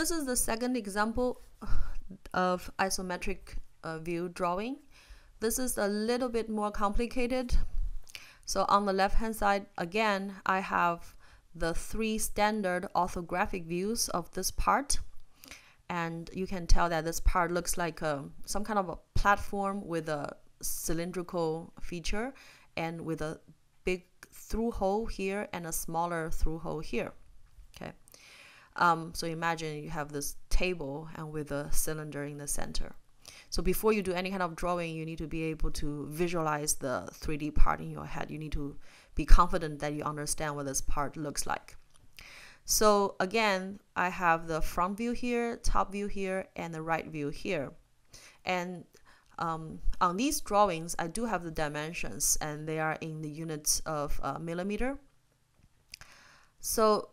This is the second example of isometric view drawing. This is a little bit more complicated. So on the left hand side, again, I have the three standard orthographic views of this part. And you can tell that this part looks like some kind of a platform with a cylindrical feature and with a big through hole here and a smaller through hole here. Okay. So imagine you have this table and with a cylinder in the center. So before you do any kind of drawing, you need to be able to visualize the 3D part in your head. You need to be confident that you understand what this part looks like. So again, I have the front view here, top view here, and the right view here. And on these drawings, I do have the dimensions, and they are in the units of millimeter. So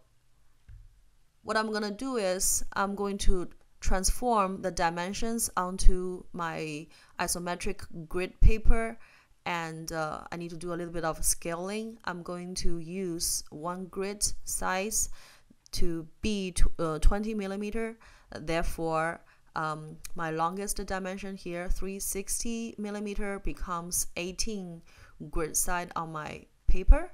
what I'm going to do is I'm going to transform the dimensions onto my isometric grid paper, and I need to do a little bit of scaling. I'm going to use one grid size to be 20 millimeter. Therefore, my longest dimension here, 360 millimeter, becomes 18 grid side on my paper.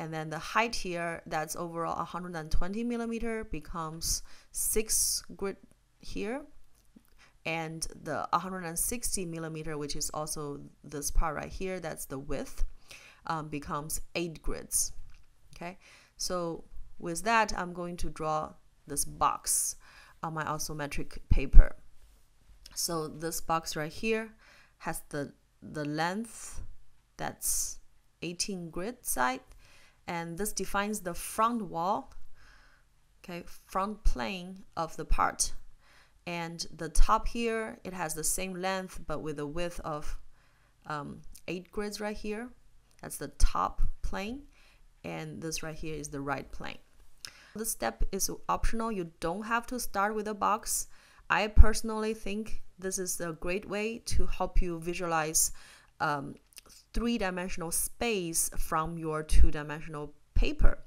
And then the height here, that's overall 120 millimeter, becomes 6 grid here, and the 160 millimeter, which is also this part right here, that's the width, becomes 8 grids. Okay, so with that, I'm going to draw this box on my isometric paper. So this box right here has the length, that's 18 grid side, and this defines the front wall, okay, front plane of the part. And the top here, it has the same length, but with a width of 8 grids right here. That's the top plane. And this right here is the right plane. This step is optional. You don't have to start with a box. I personally think this is a great way to help you visualize three-dimensional space from your two-dimensional paper.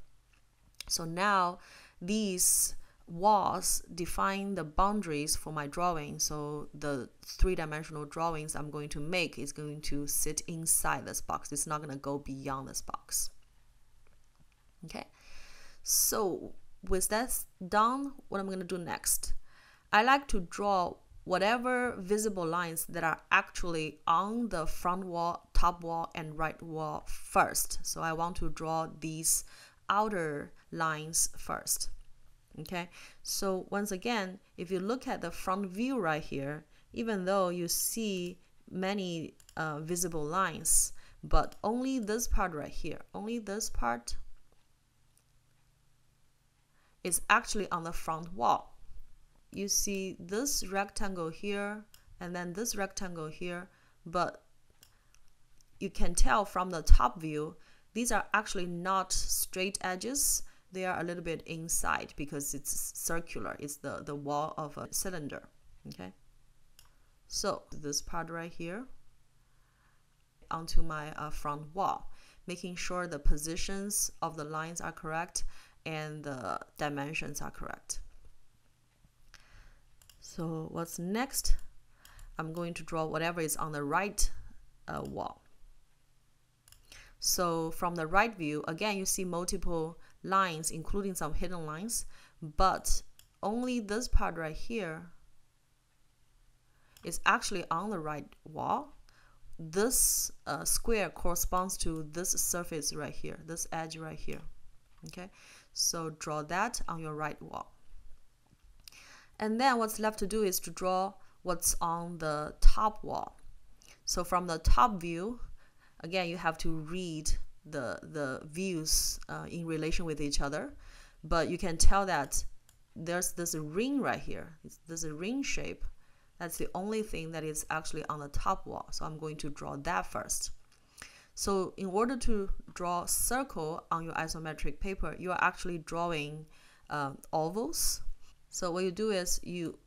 So now these walls define the boundaries for my drawing, so the three-dimensional drawings I'm going to make is going to sit inside this box. It's not going to go beyond this box. Okay, so with that done, what I'm going to do next, I like to draw whatever visible lines that are actually on the front wall, top wall, and right wall first. So I want to draw these outer lines first. Okay, so once again, if you look at the front view right here, even though you see many visible lines, but only this part right here, only this part is actually on the front wall. You see this rectangle here and then this rectangle here, but you can tell from the top view, these are actually not straight edges. They are a little bit inside because it's circular. It's the wall of a cylinder. Okay, so this part right here onto my front wall, making sure the positions of the lines are correct and the dimensions are correct. So what's next? I'm going to draw whatever is on the right wall. So from the right view, again, you see multiple lines, including some hidden lines, but only this part right here is actually on the right wall. This square corresponds to this surface right here, this edge right here. Okay, so draw that on your right wall. And then what's left to do is to draw what's on the top wall. So from the top view, again, you have to read the views in relation with each other, but you can tell that there's this ring right here. There's a ring shape. That's the only thing that is actually on the top wall. So I'm going to draw that first. So in order to draw a circle on your isometric paper, you are actually drawing ovals. So what you do is you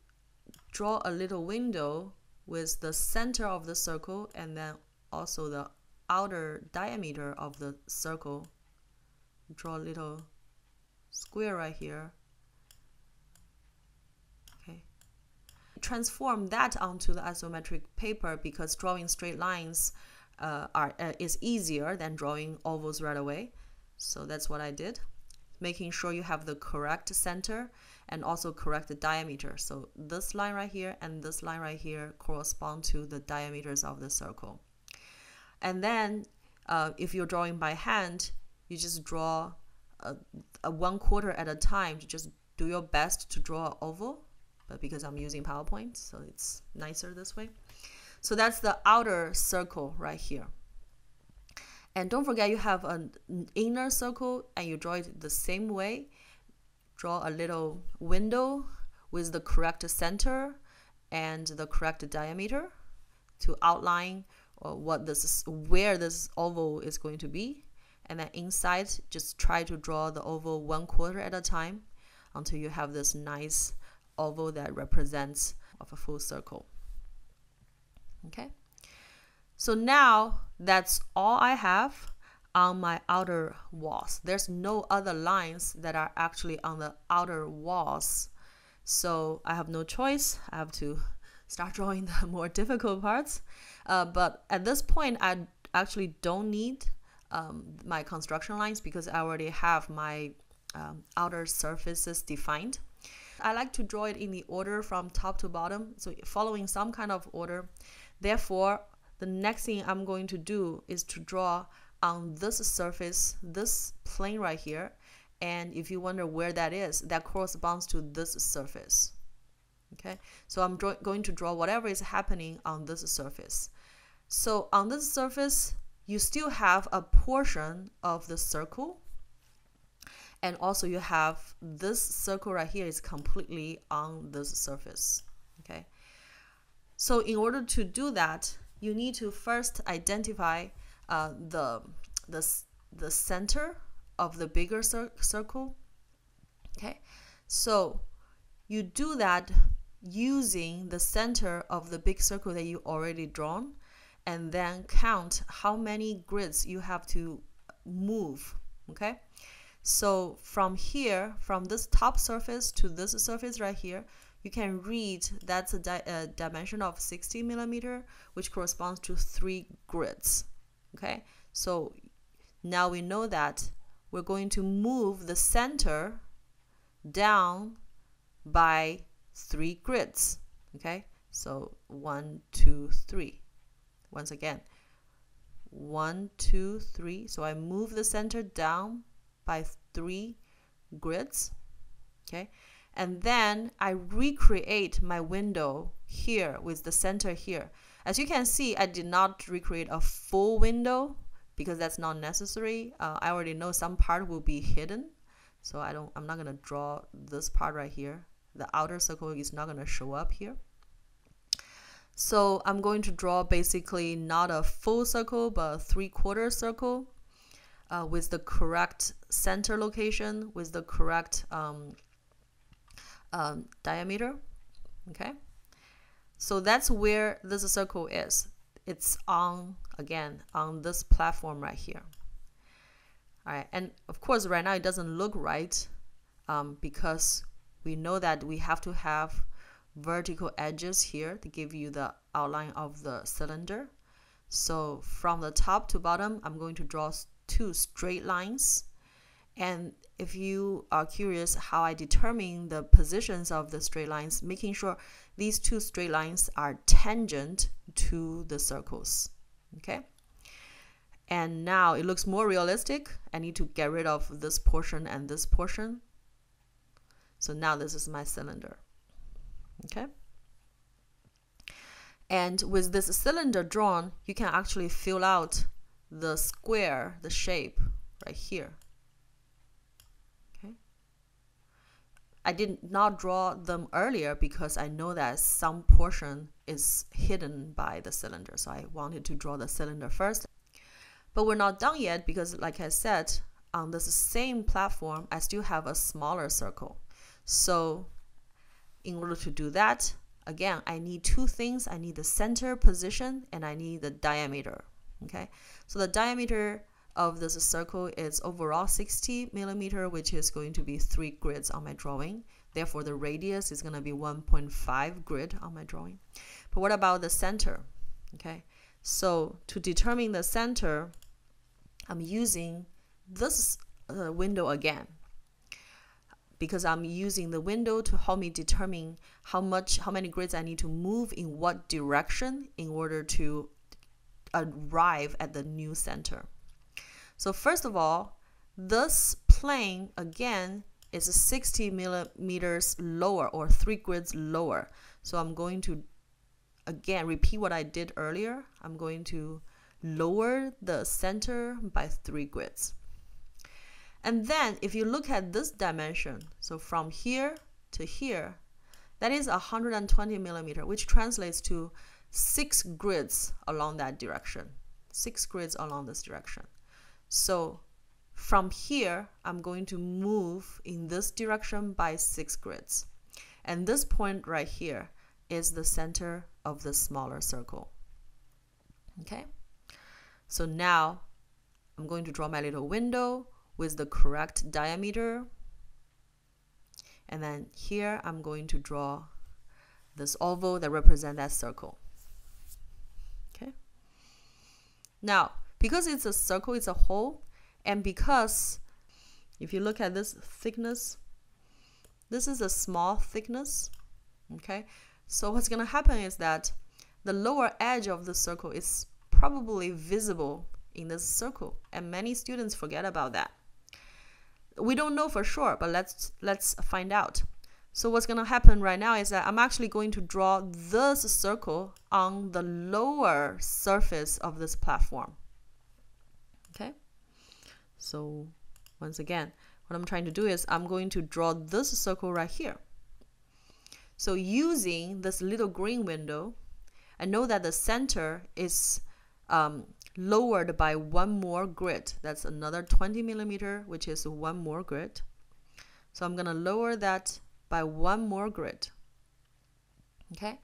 draw a little window with the center of the circle and then also the outer diameter of the circle. Draw a little square right here transform that onto the isometric paper because drawing straight lines is easier than drawing ovals right away. So that's what I did, making sure you have the correct center and also correct the diameter. So this line right here and this line right here correspond to the diameters of the circle. And then if you're drawing by hand, you just draw a 1/4 at a time. You just do your best to draw an oval, but because I'm using PowerPoint, so it's nicer this way. So that's the outer circle right here. And don't forget you have an inner circle and you draw it the same way. Draw a little window with the correct center and the correct diameter to outline what this is, where this oval is going to be. And then inside, just try to draw the oval 1/4 at a time until you have this nice oval that represents of a full circle. Okay, so now that's all I have on my outer walls. There's no other lines that are actually on the outer walls. So I have no choice. I have to start drawing the more difficult parts. But at this point, I actually don't need my construction lines because I already have my outer surfaces defined. I like to draw it in the order from top to bottom, so following some kind of order. Therefore, the next thing I'm going to do is to draw on this surface, this plane right here. And if you wonder where that is, that corresponds to this surface. Okay, so I'm going to draw whatever is happening on this surface. So on this surface, you still have a portion of the circle. And also you have this circle right here is completely on this surface, okay? So in order to do that, you need to first identify the center of the bigger circle, okay? So you do that using the center of the big circle that you already drawn, and then count how many grids you have to move, okay? So from here, from this top surface to this surface right here, you can read that's a dimension of 60 mm, which corresponds to 3 grids. Okay, so now we know that we're going to move the center down by 3 grids. Okay, so 1, 2, 3. Once again, 1, 2, 3. So I move the center down by 3 grids, okay? And then I recreate my window here with the center here. As you can see, I did not recreate a full window because that's not necessary. I already know some part will be hidden, so I'm not gonna draw this part right here. The outer circle is not gonna show up here. So I'm going to draw basically not a full circle, but a 3/4 circle. With the correct center location, with the correct diameter, okay? So that's where this circle is. It's on, again, on this platform right here. All right, and of course, right now it doesn't look right because we know that we have to have vertical edges here to give you the outline of the cylinder. So from the top to bottom, I'm going to draw 2 straight lines. And if you are curious how I determine the positions of the straight lines, making sure these 2 straight lines are tangent to the circles, okay? And now it looks more realistic. I need to get rid of this portion and this portion. So now this is my cylinder, okay? And with this cylinder drawn, you can actually fill out the square, the shape right here. Okay, I did not draw them earlier because I know that some portion is hidden by the cylinder, so I wanted to draw the cylinder first. But we're not done yet because, like I said, on this same platform I still have a smaller circle. So in order to do that, again, I need 2 things. I need the center position and I need the diameter. Okay, so the diameter of this circle is overall 60 mm, which is going to be 3 grids on my drawing. Therefore, the radius is going to be 1.5 grid on my drawing. But what about the center? Okay, so to determine the center, I'm using this window again, because I'm using the window to help me determine how many grids I need to move in what direction in order to arrive at the new center. So first of all, this plane again is 60 millimeters lower, or 3 grids lower. So I'm going to again repeat what I did earlier. I'm going to lower the center by 3 grids. And then if you look at this dimension, so from here to here, that is 120 millimeter, which translates to 6 grids along that direction, 6 grids along this direction. So from here, I'm going to move in this direction by 6 grids. And this point right here is the center of the smaller circle. Okay, so now I'm going to draw my little window with the correct diameter, and then here I'm going to draw this oval that represents that circle. Okay, now because it's a circle, it's a hole, and because if you look at this thickness, this is a small thickness. Okay, so what's going to happen is that the lower edge of the circle is probably visible in this circle, and many students forget about that. We don't know for sure, but let's find out. So what's going to happen right now is that I'm actually going to draw this circle on the lower surface of this platform. Okay, so once again, what I'm trying to do is I'm going to draw this circle right here. So using this little green window, I know that the center is lowered by 1 more grid. That's another 20 millimeter, which is 1 more grid. So I'm going to lower that by 1 more grid. Okay,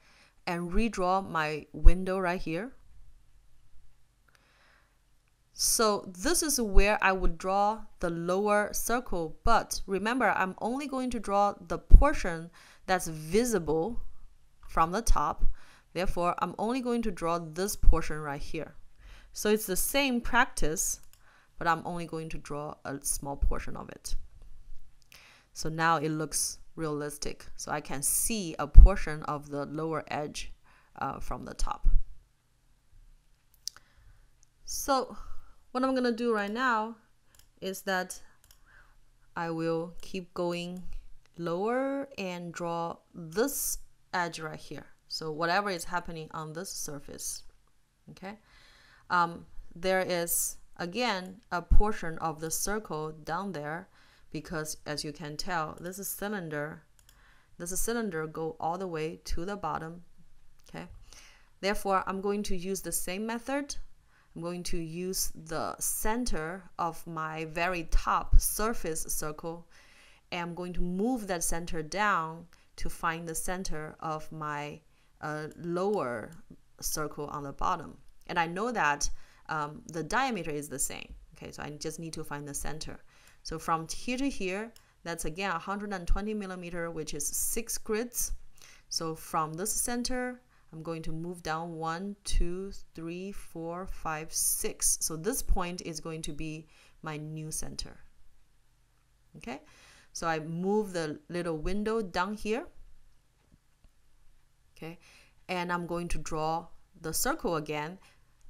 and redraw my window right here. So this is where I would draw the lower circle, but remember, I'm only going to draw the portion that's visible from the top. Therefore, I'm only going to draw this portion right here. So it's the same practice, but I'm only going to draw a small portion of it. So now it looks realistic. So I can see a portion of the lower edge from the top. So what I'm going to do right now is that I will keep going lower and draw this edge right here. So whatever is happening on this surface, okay? There is, again, a portion of the circle down there, because as you can tell, this is cylinder. This is cylinder go all the way to the bottom, okay? Therefore, I'm going to use the same method. I'm going to use the center of my very top surface circle, and I'm going to move that center down to find the center of my lower circle on the bottom. And I know that the diameter is the same. Okay, so I just need to find the center. So from here to here, that's again 120 millimeter, which is 6 grids. So from this center, I'm going to move down 1, 2, 3, 4, 5, 6. So this point is going to be my new center. Okay, so I move the little window down here. Okay, and I'm going to draw the circle again,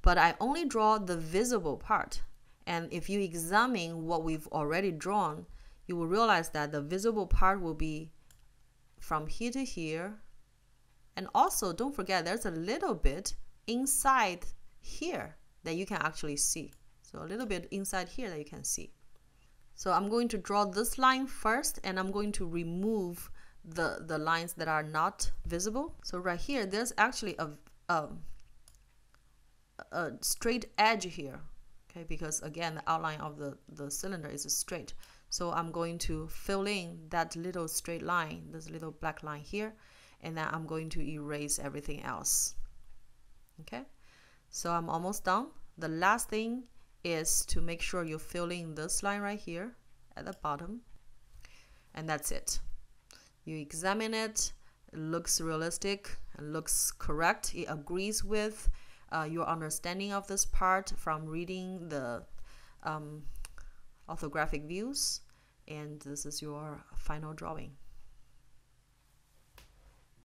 but I only draw the visible part. And if you examine what we've already drawn, you will realize that the visible part will be from here to here. And also, don't forget, there's a little bit inside here that you can actually see. So a little bit inside here that you can see. So I'm going to draw this line first, and I'm going to remove the lines that are not visible. So right here, there's actually a straight edge here, okay, because again the outline of the cylinder is straight. So I'm going to fill in that little straight line, this little black line here, and then I'm going to erase everything else. Okay, so I'm almost done. The last thing is to make sure you fill in this line right here at the bottom, and that's it. You examine it, it looks realistic, it looks correct, it agrees with your understanding of this part from reading the orthographic views, and this is your final drawing.